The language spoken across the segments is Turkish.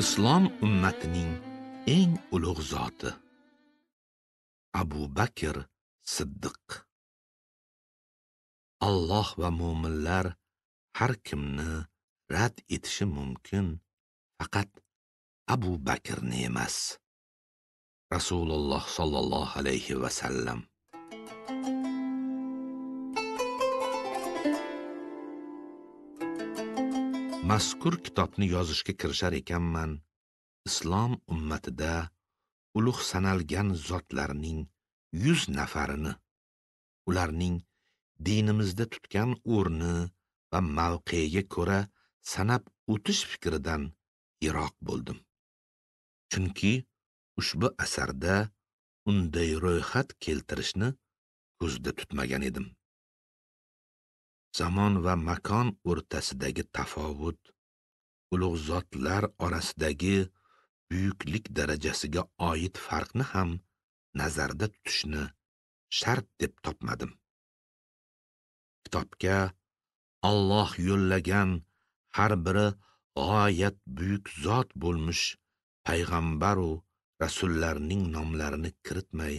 Islom ummatining eng ulug' zoti Abu Bakr Siddiq. Alloh va mu'minlar har kimni rad etishi mumkin, faqat Abu Bakrni emas. Rasululloh sallallohu alayhi va sallam. Mazkur kitobni yozishga kirishar ekanman, islom ummatida ulug' sanalgan zotlarning 100 nafarini, ularning dinimizda tutgan o'rni va mavqeiga ko'ra sanab o'tish fikridan yiroq bo'ldim. Chunki ushbu asarda unday ro'yxat keltirishni ko'zda tutmagan edim. Zamon va makon o'rtasidagi tafovut, ulug' zotlar orasidagi buyuklik darajasiga oid farqni ham nazarda tutishni shart deb topmadim. Kitobga Alloh yo'llagan har biri g'oyat buyuk zot bo'lmish payg'ambar va rasullarning nomlarini kiritmay,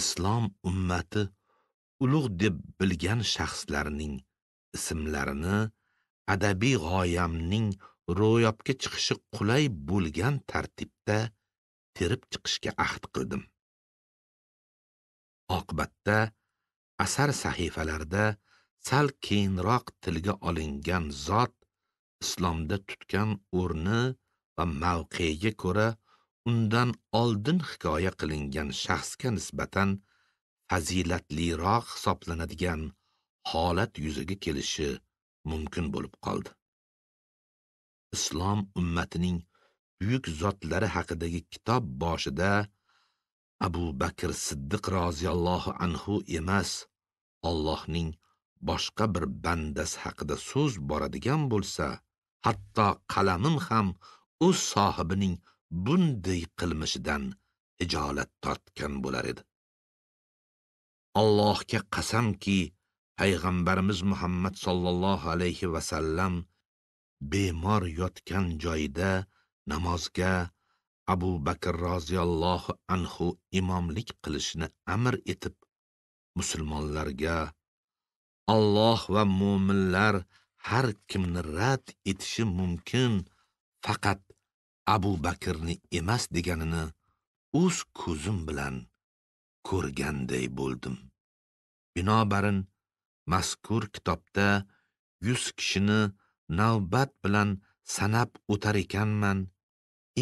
islom ummati ulug' deb bilgan shaxslarning ismlarini adabiy g'oyamning ro'yobga chiqishi qulay bo'lgan tartibda terib chiqishga ahd qildim. Oqibatda asar sahifalarida sal keyinroq tilga olingan zot islomda tutgan o'rni va mavqeiga ko'ra undan oldin hikoya qilingan shaxsga nisbatan fazilatliroq hisoblanadigan holat yuzaga kelishi mumkin bo'lib qoldi. Islom ummatining buyuk zotlari haqidagi kitob boshida Abu Bakr Siddiq roziyallohu anhu emas, Allohning boshqa bir bandasi haqida so'z boradigan bo'lsa, hatto qalamim ham o'z sohibining bunday qilmishidan ijolat tortgan bo'lar edi. Allohga qasamki, payg'ambarimiz Muhammad sallallohu alayhi va sallam bemor yotgan joyida namozga Abu Bakr roziyallohu anhu imomlik qilishni amr etib, musulmonlarga Alloh va mu'minlar har kimni rad etishi mumkin, faqat Abu Bakrni emas deganini o'z ko'zim bilan ko'rganday bo'ldim. Binobarin, mazkur kitobda 100 kishini navbat bilan sanab o'tar ekanman,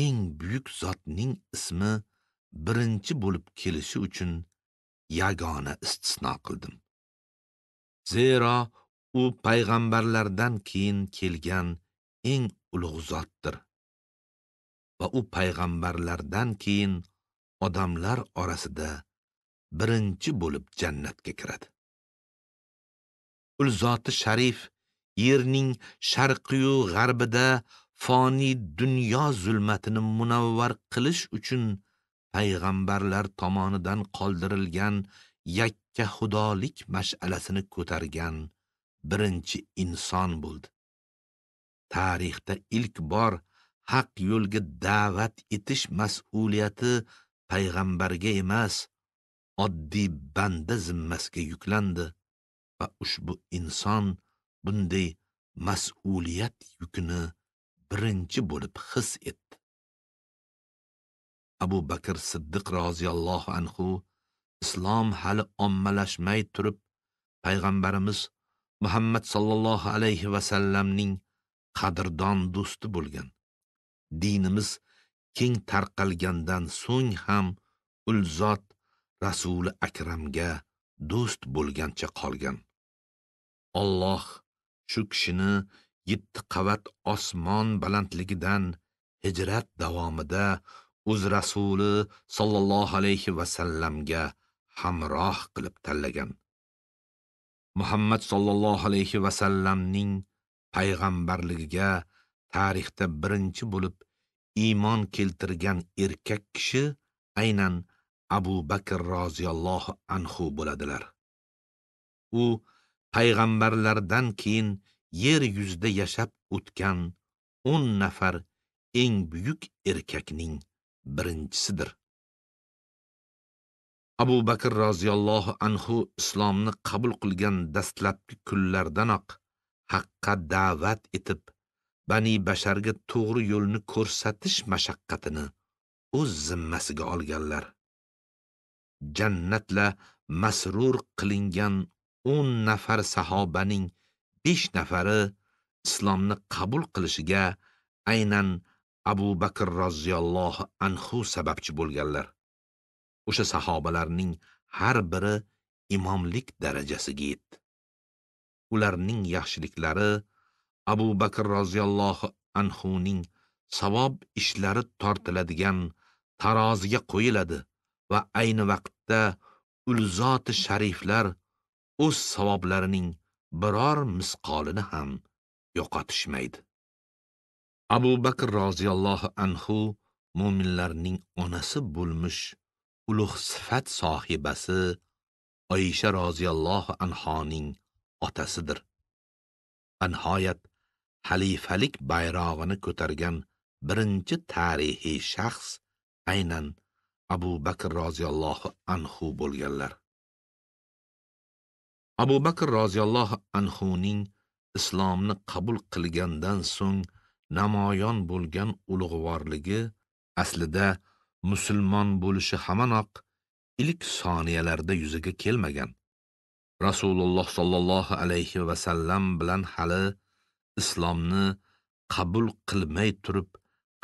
eng buyuk zotning ismi birinchi bo'lib kelishi uchun yagona istisno qildim. Zero u payg'ambarlardan keyin kelgan eng ulug' zotdir va u payg'ambarlardan keyin odamlar orasida birinchi bo'lib jannatga kiradi. Ul zoti sharif yerning sharqi yu g'arbida foni dunyo zulmatini munavvar qilish uchun payg'ambarlar tomonidan qoldirilgan yakka xudolik mash'alasini ko'targan birinchi inson bo'ldi. Tarixda ilk bor haq yo'lga da'vat etish mas'uliyati payg'ambarga emas, oddiy banda zimmasiga yuklandi va ushbu inson bunday mas'uliyat yukini birinchi bo'lib his etdi. Abu Bakr Siddiq roziyallohu anhu islom hali ommalashmay turib, payg'ambarimiz Muhammad sallallohu alayhi va sallamning qadrdon do'sti bo'lgan. Dinimiz keng tarqalgandan so'ng ham ul zot Rasuli akramga do'st bo'lgancha qolgan. Alloh shu kishini 7 qavat osmon balandligidan hijrat davomida o'z rasuli sallallohu alayhi va sallamga hamroh qilib tanlagan. Muhammad sallallohu alayhi va sallamning payg'ambarligiga tarixda birinchi bo'lib iymon keltirgan erkak kishi aynan Abu Bakr roziyallohu anhu bo'ladilar. U payg'ambarlardan keyin yer yuzida yashab o'tgan 10 nafar eng büyük erkakning birincisidir. Abu Bakr raziyallohu anhu islomni qabul qilgan dastlabki kunlardanoq haqqa da'vat etib, bani basharga to'g'ri yo'lni ko'rsatish mashaqqatini o'z zimmasiga olganlar. Jannatla masrur qilingan 10 nafar sahobaning 5 nafari islomni qabul qilishiga aynan Abu Bakr raziyallohu anhu sababchi bo'lganlar. O'sha sahobalarning har biri imomlik darajasiga yetdi. Ularning yaxshiliklari Abu Bakr roziyallohu anhuning savob ishlari tortiladigan taroziga qo'yiladi va ayni vaqtda ulzoti shariflar o'z savoblarining biror misqolini ham yo'qotishmaydi. Abu Bakr roziyallohu anhu mu'minlarning onasi bo'lmuş ulug' sifat sohibasi Oyisha roziyallohu anhoning otasidir. Nihoyat xalifalik bayrog'ini ko'targan birinchi tarixiy shaxs aynan Abu Bakr roziyallohu anhu bo'lganlar. Abu Bakr roziyallohu anhuning islomni qabul qilgandan so'ng namoyon bo'lgan ulug'vorligi aslida musulmon bo'lishi hamanoq ilk soniyalarda yuzaga kelmagan. Rasululloh sallallohu alayhi va sallam bilan hali islomni qabul qilmay turib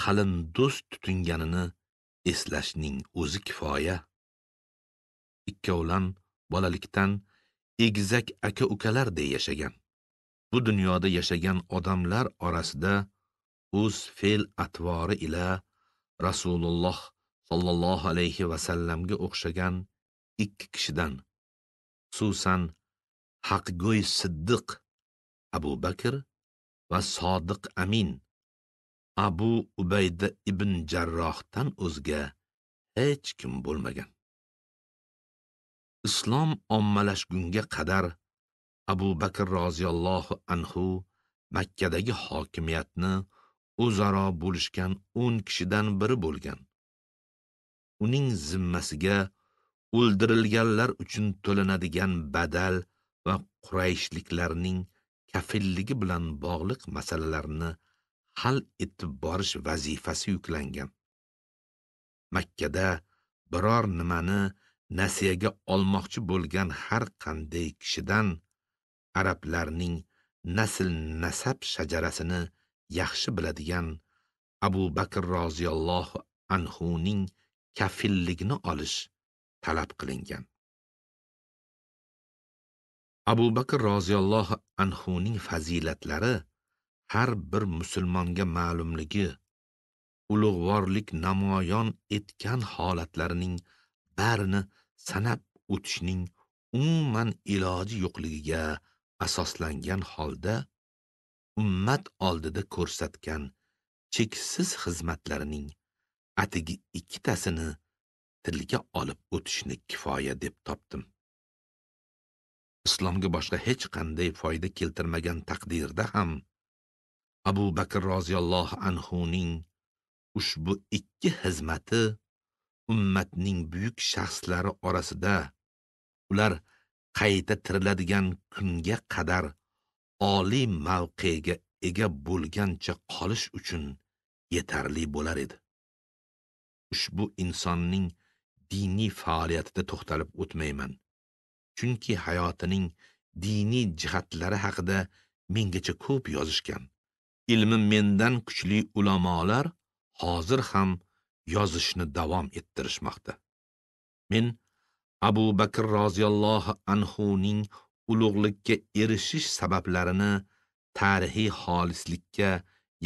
qalin do'st tutinganini eslashning o'zi kifoya. Ikkovlan bolalikdan egizak aka-ukalardek yashagan. Bu dunyoda yashagan odamlar orasida o'z fe'l-atvori ila Rasululloh sallallahu alayhi va sallamga o'xshagan ikki kishidan, xususan haqgo'y Siddiq Abu Bakr va Sodiq Amin Abu Ubayda ibn Jarrohdan o'zga hech kim bo'lmagan. Islom ommalashgunga qadar Abu Bakr roziyallohu anhu Makkadagi hokimiyatni o'zaro bo'lishgan 10 kishidan biri bo'lgan. Uning zimmasiga o'ldirilganlar uchun to'lanadigan badal va Qurayshliklarning kafilligi bilan bog'liq masalalarni hal etib borish vazifasi yuklangan. Makkada biror nimani nasiyaga olmoqchi bo'lgan har qanday kishidan arablarning nasl-nasab shajarasini yaxshi biladigan Abu Bakr roziyallohu anhuning kafilligini olish talab qilingan. Abu Bakr roziyallohu anhuning fazilatlari har bir musulmonga ma'lumligi, ulug'vorlik namoyon etgan holatlarining barini sanab o'tishning umuman iloji yo'qligiga asoslangan holda ummat oldida ko'rsatgan cheksiz xizmatlarining atigi ikkitasini tilga olib o'tishni kifoya deb topdim. Islomga boshqa hech qanday foyda keltirmagan taqdirda ham Abu Bakr roziyallohu anhuning ushbu ikki xizmati ummatning buyuk shaxslari orasida ular qayta tiriladigan kunga qadar oliy mavqega ega bo'lgancha qolish uchun yetarli bo'lar edi. Ushbu insonning diniy faoliyatida to'xtalib o'tmayman, chunki hayotining diniy jihatlari haqida mengacha ko'p yozishgan. Ilmi mendan kuchli ulamolar hozir ham yozishni davom ettirishmoqda. Men Abu Bakr roziyallohu anhuning ulug'likka erishish sabablarini tarixiy xolislikka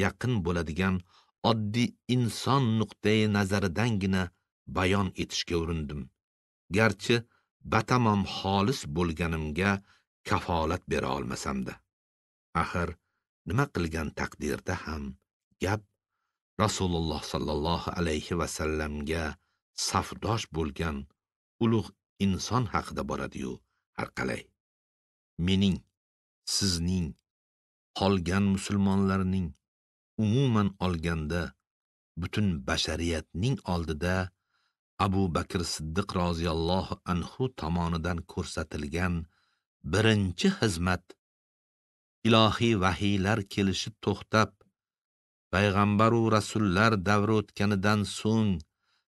yaqin bo'ladigan oddiy inson nuqtai nazaridangina bayon etishga urindim. Garchi batamom xolis bo'lganimga kafolat bera olmasamda. Axir nima qilgan taqdirda ham gap Rasululloh sallallohu alayhi va sallamga safdosh bo'lgan ulug' inson haqida boradi-yu, har qalay. Mening, sizning, qolgan musulmonlarning umuman olganda bütün bashariyatning oldida Abu Bakr Siddiq roziyallohu anhu tomonidan ko'rsatilgan birinchi xizmat, ilohiy vahiylar kelishi to'xtab, payg'ambar va rasullar davri o'tganidan so'ng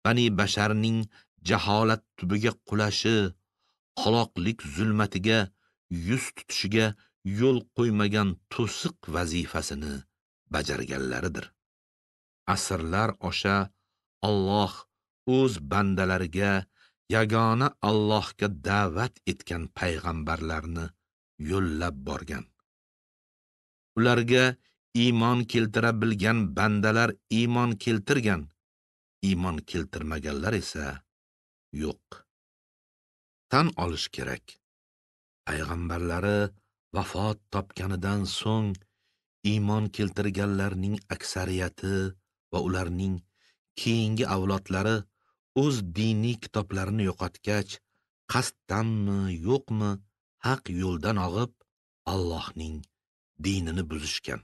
bani basharning jaholat tubiga qulashi, xaloqlik zulmatiga yuz tutishiga yo'l qo'ymagan to'siq vazifasini bajarganlaridir. Asrlar osha Alloh o'z bandalariga yagona Allohga da'vat etgan payg'ambarlarni yo'llab borgan. Ularga iymon keltira bilgan bandalar iymon keltirgan, iymon keltirmaganlar esa yo'q. Tan olish kerak. Payg'ambarlari vafot topganidan so'ng iymon keltirganlarning aksariyati va ularning keyingi avlodlari o'z diniy kitoblarini yo'qotgach, qasddanmi, yo'qmi, haq yo'ldan og'ib Allohning dinini buzishgan.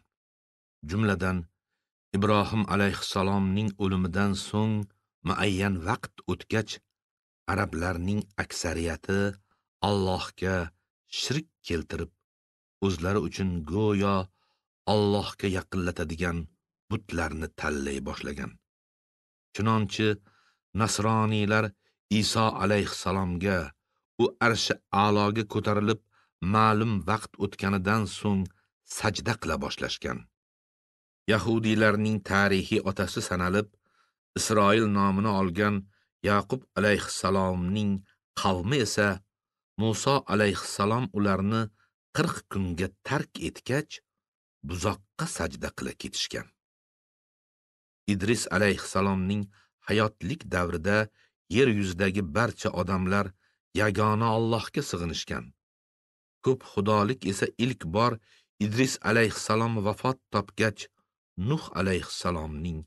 Jumladan Ibrohim alayhissalomning o'limidan so'ng muayyan vaqt o'tgach, arablarning aksariyati Allohga shirk keltirib, o'zlari uchun go'yo Allohga yaqinlatadigan butlarni tanlay boshlagan. Chunonchi nasroniylar Isa alayhissalomga, u arshi a'loga ko'tarilib ma'lum vaqt o'tganidan so'ng sajda qila boshlashgan. Yahudiylarning tarixiy otasi sanalib, Isroil nomini olgan Yaqub alayhissalomning qavmi esa Musa alayhissalom ularni 40 kunga tark etgach, buzoqqa sajda qila ketishgan. Idris alayhissalomning hayotlik davrida yer yuzidagi barcha odamlar yagona Allohga sig'inishgan. Ko'p xudolik esa ilk bor Idris alayhissalom vafot topgach Nuh alayhissalomning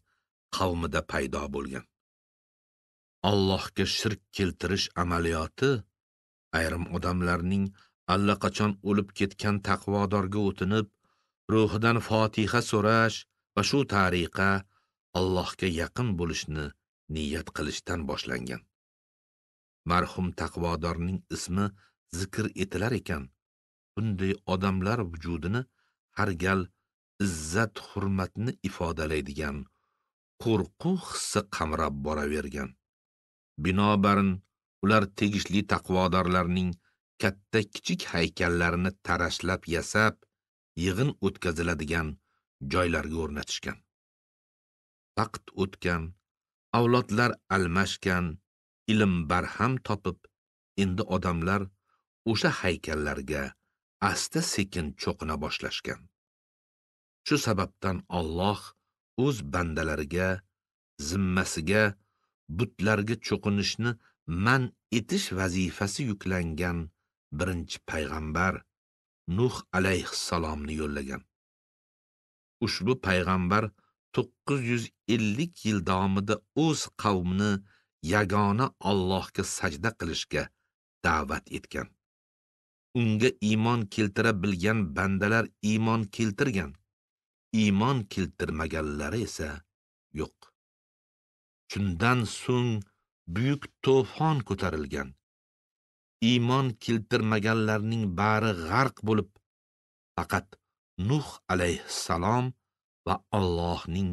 qavmida paydo bo'lgan. Allohga shirk keltirish amaliyoti ayrim odamlarning allaqachon o'lib ketgan taqvodorga o'tinib, ruhidan Fotiha so'rash va shu tariqa Allohga yaqin bo'lishni niyat qilishdan boshlangan. Marhum taqvodorning ismi zikr etilar ekan. Bunday odamlar vujudini har gal izzat, hurmatni ifodalaydigan qo'rquv hissi qamrab boravergan. Binobarin ular tegishli taqvodorlarning katta-kichik haykallarini tarashlab yasab, yig'in o'tkaziladigan joylarga o'rnatishgan. Vaqt o'tgan, avlodlar almashgan, ilm barham topib, endi odamlar o'sha haykallarga asta-sekin cho'qina boshlashgan. Shu sababdan Alloh o'z bandalariga, zimmasiga butlarga cho'qinishni man etish vazifasi yuklangan birinchi payg'ambar Nuh alayhissalomni yo'llagan. Ushbu payg'ambar 950 yil davomida o'z qavmini yagona Allohga sajda qilishga da'vat etgan. Unga iymon keltira bilgan bandalar iymon keltirgan, iymon keltirmaganlari esa yo'q. Shundan so'ng buyuk to'fon ko'tarilgan. Iymon keltirmaganlarning bari g'arq bo'lib, faqat Nuh alayhissalom va Allohning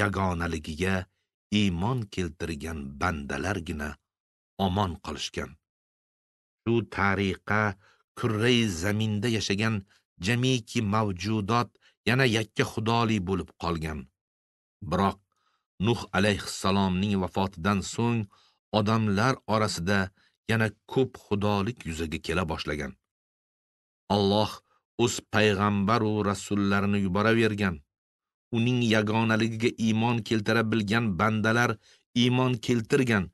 yagonaligiga iymon keltirgan bandalargina omon qolishgan. Shu tariqa kurrai zaminda yashagan jamiki mavjudot yana yakka xudoli bo'lib qolgan. Biroq Nuh alayhissalomning vafotidan so'ng odamlar orasida yana ko'p xudolik yuzaga kela boshlagan. Alloh o'z payg'ambar va rasullarini yuboravergan. Uning yagonaligiga iymon keltira bilgan bandalar iymon keltirgan,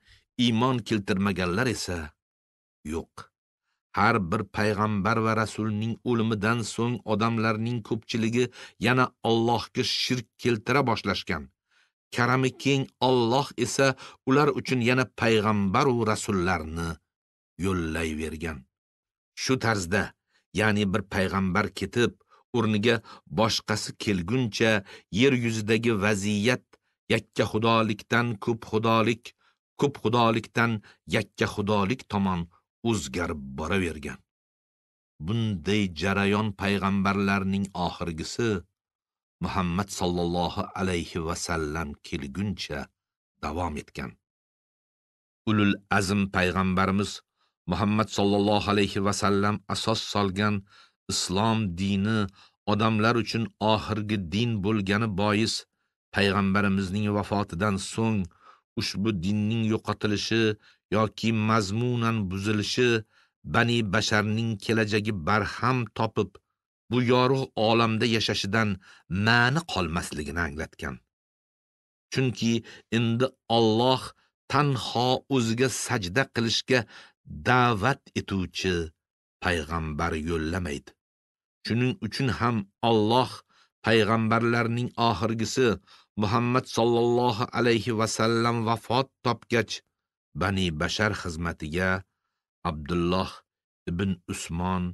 iymon keltirmaganlar esa yo'q. Har bir payg'ambar va rasulning o'limidan so'ng odamlarning ko'pchiligi yana Allohga shirk keltira boshlashgan. Karami keng Alloh esa ular uchun yana payg'ambar va rasullarni yo'llayvergan. Shu tarzda, ya'ni bir payg'ambar ketib, o'rniga boshqasi kelguncha yer yuzidagi vaziyat yakka xudolikdan ko'p xudolik, ko'p xudolikdan yakka xudolik tomon o'zgarib boravergan. Bunday jarayon payg'ambarlarning oxirgisi Muhammad sallallohu alayhi va sallam kelguncha davom etgan. Ulul azm payg'ambarimiz Muhammad sallallohu alayhi va sallam asos solgan islom dini odamlar uchun oxirgi din bo'lgani bois payg'ambarimizning vafotidan so'ng ushbu dinning yo'qotilishi yoki mazmunan buzilishi bani basharning kelajagi barham topib bu yorug' olamda yashashidan ma'ni qolmasligini anglatgan. Chunki endi Alloh tanho o'ziga sajda qilishga da'vat etuvchi payg'ambar yo'llamaydi. Shuning uchun ham Alloh payg'ambarlarning oxirgisi Muhammad sallallohu alayhi va sallam vafot topgach bani bashar xizmatiga Abdulloh ibn Usmon,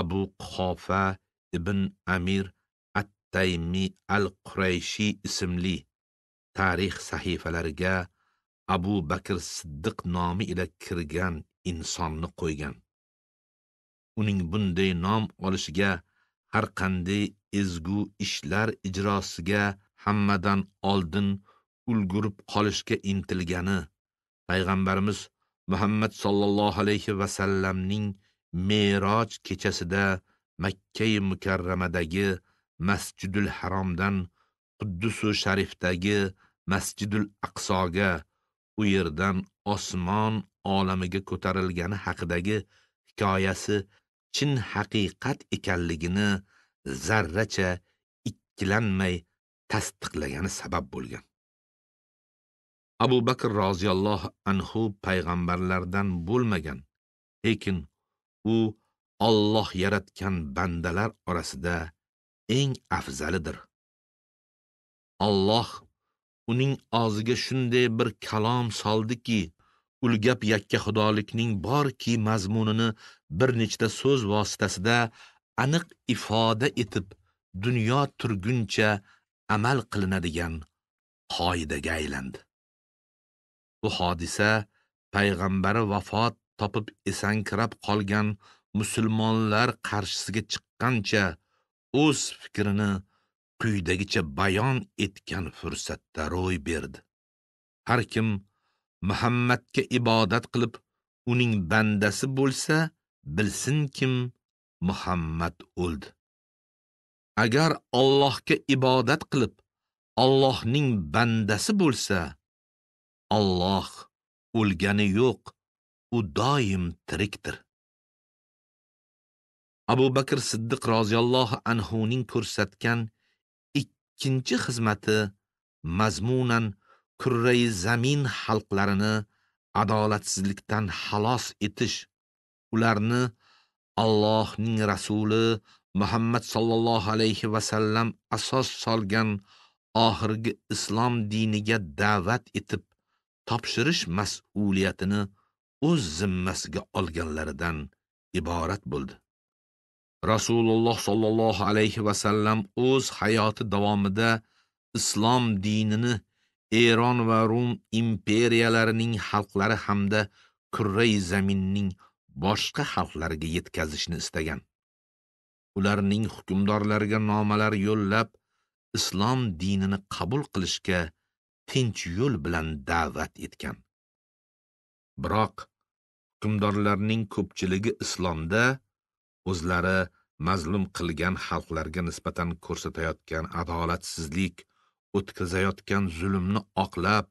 Abu Quhofa ibn Amir at-Taymi al-Qurayshi ismli tarix sahifalariga Abu Bakr Siddiq nomi ila kirgan insonni qo'ygan. Uning bunday nom olishiga har qanday ezgu ishlar ijrosiga hammadan oldin ulgurib qolishga intilgani payg'ambarimiz Muhammad sallallohu alayhi va sallamning Me'roj kechasida Makka mukarramadagi Masjidul Haromdan Quddus sharifdagi Masjidul Aqsoga, u yerdan osmon olamiga ko'tarilgani haqidagi hikoyasi chin haqiqat ekanligini zarracha ikkilanmay tasdiqlagani sabab bo'lgan. Abu Bakr roziyallohu anhu payg'ambarlardan bo'lmagan, lekin u Alloh yaratgan bandalar orasida eng afzalidir. Alloh uning og'ziga shunday bir kalom soldiki, ulgab yakka xudolikning borki mazmunini bir nechta so'z vositasida aniq ifoda etib, dunyo turguncha amal qilinadigan qoidaga aylandi. Bu hodisa payg'ambari vafot topib esankirab qolgan musulmonlar qarshisiga chiqqancha o'z fikrini quyidagicha bayon etgan fursatda ro'y berdi. Har kim Muhammadga ibodat qilib uning bandasi bo'lsa, bilsinkim, Muhammad o'ldi. Agar Allohga ibodat qilib Allohning bandasi bo'lsa, Alloh o'lgani yo'q, u doim tirikdir. Abu Bakr Siddiq roziyallohu anhu ning ko'rsatgan ikkinchi xizmati mazmunan kurrai zamin xalqlarini adolatsizlikdan xalos etish, ularni Allohning rasuli Muhammad sallallohu alayhi va sallam asos solgan oxirgi islom diniga da'vat etib topshirish mas'uliyatini o'z zimmasiga olganlaridan iborat bo'ldi. Rasululloh sallallohu alayhi va sallam o'z hayoti davomida islom dinini Eron va Rum imperiyalarining xalqlari hamda Kurrai zaminning boshqa xalqlariga yetkazishni istagan. Ularning hukmdorlariga nomalar yo'llab, islom dinini qabul qilishga tinch yo'l bilan da'vat etgan. Biroq hukmdorlarning ko'pchiligi islomda o'zlari mazlum qilgan xalqlarga nisbatan ko'rsatayotgan adolatsizlik, o'tkazayotgan zulmni oqlab,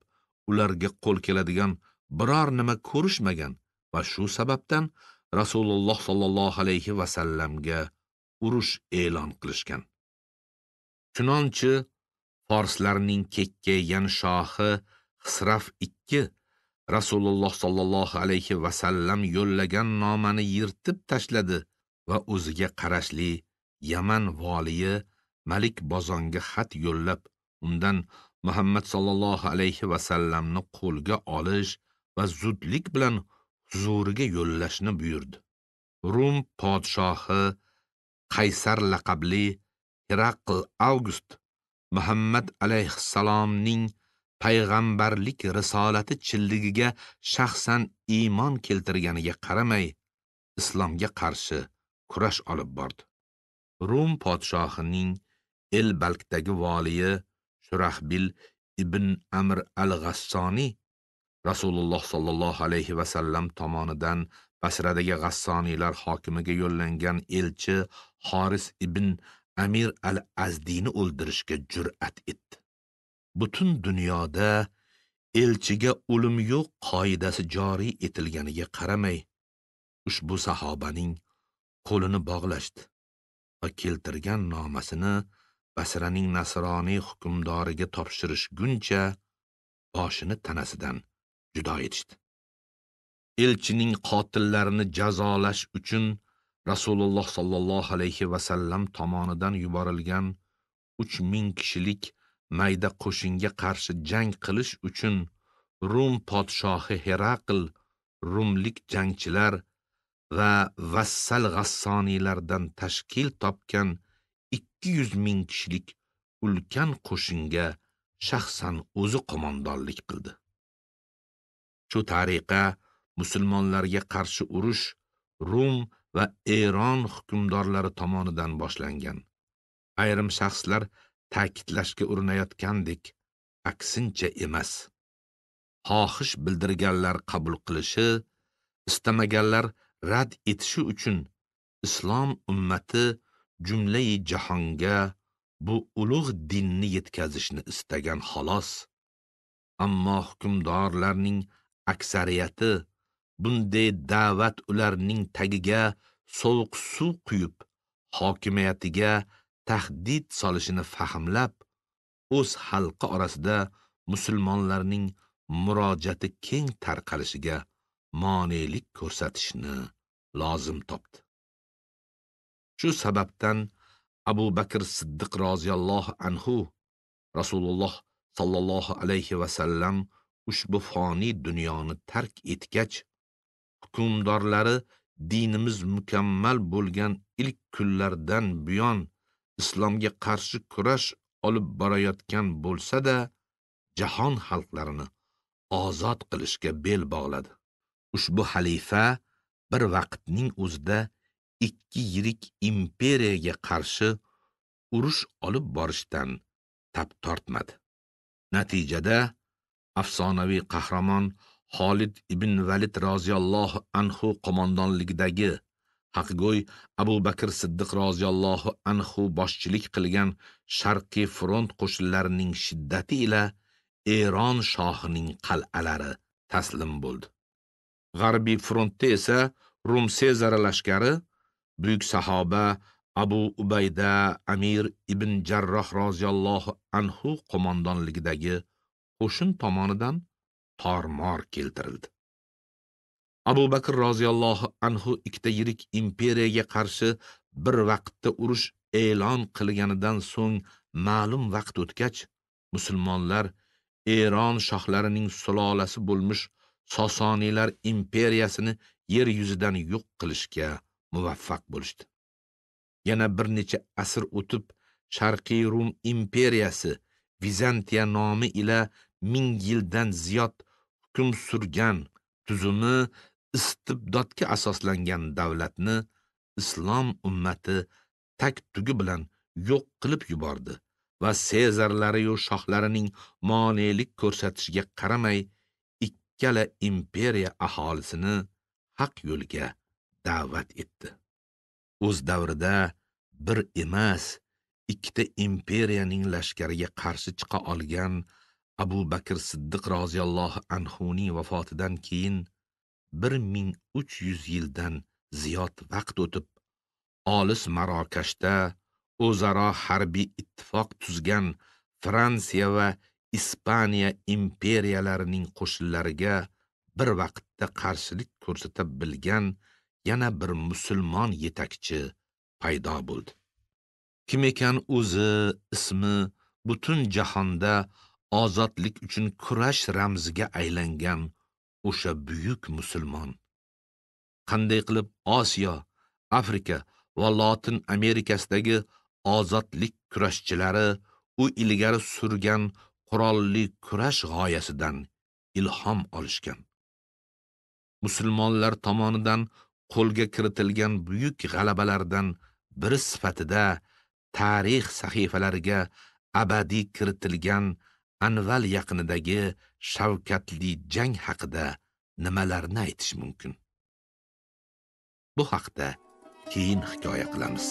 ularga qo'l keladigan biror nima ko'rishmagan va shu sababdan Rasululloh sallallohu alayhi va sallamga urush e'lon qilishgan. Chunonchi forslarning kekkaygan shohi Xisraf II Rasululloh sallallohu alayhi va sallam yo'llagan nomani yirtib tashladi va o'ziga qarashli Yaman valiyi Malik Bozonga xat yo'llab, undan Muhammad sallallohu alayhi va sallamni qo'lga olish va zudlik bilan huzuriga yo'llashni buyurdi. Rum podshohi Qaysar laqabli Heraclius Muhammad alayhissalomning payg'ambarlik risolati chilligiga shaxsan iymon keltirganiga qaramay, islomga qarshi kurash olib bordi. Rum podshohining Elbalkdagi valiyi Shurahbil ibn Amr al-Ghassoni Rasululloh sallallohu alayhi va sallam tomonidan Basradagi Ghassoniylar hokimiga yo'llangan elchi Xoris ibn Amir al-Azdini o'ldirishga jur'at etdi. Butun dunyoda elchiga o'lim yo'q qoidasi joriy etilganiga qaramay, ushbu sahobaning qo'lini bog'lashdi va keltirgan nomasini Basraning nasroniy hukmdoriga topshirishguncha boshini tanasidan judo etishdi. Elchining qotillarini jazolash uchun Rasululloh sallallohu alayhi va sallam tomonidan yuborilgan 3000 kishilik mayda qo'shinga qarshi jang qilish uchun Rum podshohi Heraql, rumlik jangchilar va vassal g'assoniylardan tashkil topgan 200 ming kishilik ulkan qo'shinga shaxsan o'zi qo'mondonlik qildi. Shu tariqa musulmonlarga qarshi urush Rum va Eron hukmdorlari tomonidan boshlangan. Ayrim shaxslar ta'kidlashga urinayotgandek, aksincha emas. Xohish bildirganlar qabul qilishi, istamaganlar rad etishi uchun islom ummati jumlai jahonga bu ulug' dinni yetkazishni istagan xolos. Ammo hukmdorlarning aksariyati bunday da'vat ularning tagiga sovuq suv quyib, hokimiyatiga tahdid solishini fahmlab, o'z xalqi orasida musulmonlarning murojaati keng tarqalishiga monelik ko'rsatishni lozim topdi. Shu sababdan Abu Bakr Siddiq roziyallohu anhu Rasululloh sallallohu alayhi va sallam ushbu foniy dunyoni tark etgach, hukmdorlari dinimiz mukammal bo'lgan ilk kunlardan buyon islomga qarshi kurash olib borayotgan bo'lsa-da, jahon xalqlarini ozod qilishga bel bog'ladi. Ushbu xalifa bir vaqtning o'zida 2 yirik imperiyaga qarshi urush olib borishdan tap tortmadi. Natijada afsonaviy qahramon Halid ibn Valid roziyallohu anhu qo'mondonligidagi, haqgo'y Abu Bakr Siddiq roziyallohu anhu boshchilik qilgan Sharqiy front qo'shinlarining shiddati ila Eron shohining qal'alari taslim bo'ldi. G'arbiy frontda esa Rum Sezar lashkari buyuk sahoba Abu Ubayda Amir ibn Jarroh roziyallohu anhu qo'mondonligidagi qo'shin tomonidan tormor keltirildi. Abu Bakr roziyallohu anhu 2 yirik imperiyaga qarshi bir vaqtda urush e'lon qilganidan so'ng ma'lum vaqt o'tgach, musulmonlar Eron shohlarining sulolasi bo'lmuş Sosoniylar imperiyasini yer yuzidan yo'q qilishga muvaffaq bo'lishdi. Yana bir necha asr o'tib, Sharqiy Rum imperiyasi Vizantiya nomi ila 1000 yildan ziyod hukm surgan, tuzumi istibdodga asoslangan davlatni islom ummati taktugi bilan yo'q qilib yubordi va sezarlari yu shohlarining monelik ko'rsatishiga qaramay, ikkala imperiya aholisini haq yo'lga da'vat etdi. O'z davrida bir emas, 2 imperiyaning lashkariga qarshi chiqa olgan Abu Bakr Siddiq roziyallohu anhuning vafotidan keyin 1300 yildan ziyod vaqt o'tib, olis Marokashda o'zaro harbiy ittifoq tuzgan Fransiya va Ispaniya imperiyalarining qo'shinlariga bir vaqtda qarshilik ko'rsata bilgan yana bir musulmon yetakchi paydo bo'ldi. Kim ekan o'zi, ismi butun jahonda ozodlik uchun kurash ramziga aylangan o'sha buyuk musulmon. Qanday qilib Osiyo, Afrika va Latin Amerikasidagi ozodlik kurashchilari u ilgari surgan qurolli kurash g'oyasidan ilhom olishgan. Musulmonlar tomonidan qo'lga kiritilgan buyuk g'alabalardan biri sifatida tarix sahifalariga abadiy kiritilgan Anval yaqinidagi shavkatli jang haqida nimalarni aytish mumkin? Bu haqda keyin hikoya qilamiz.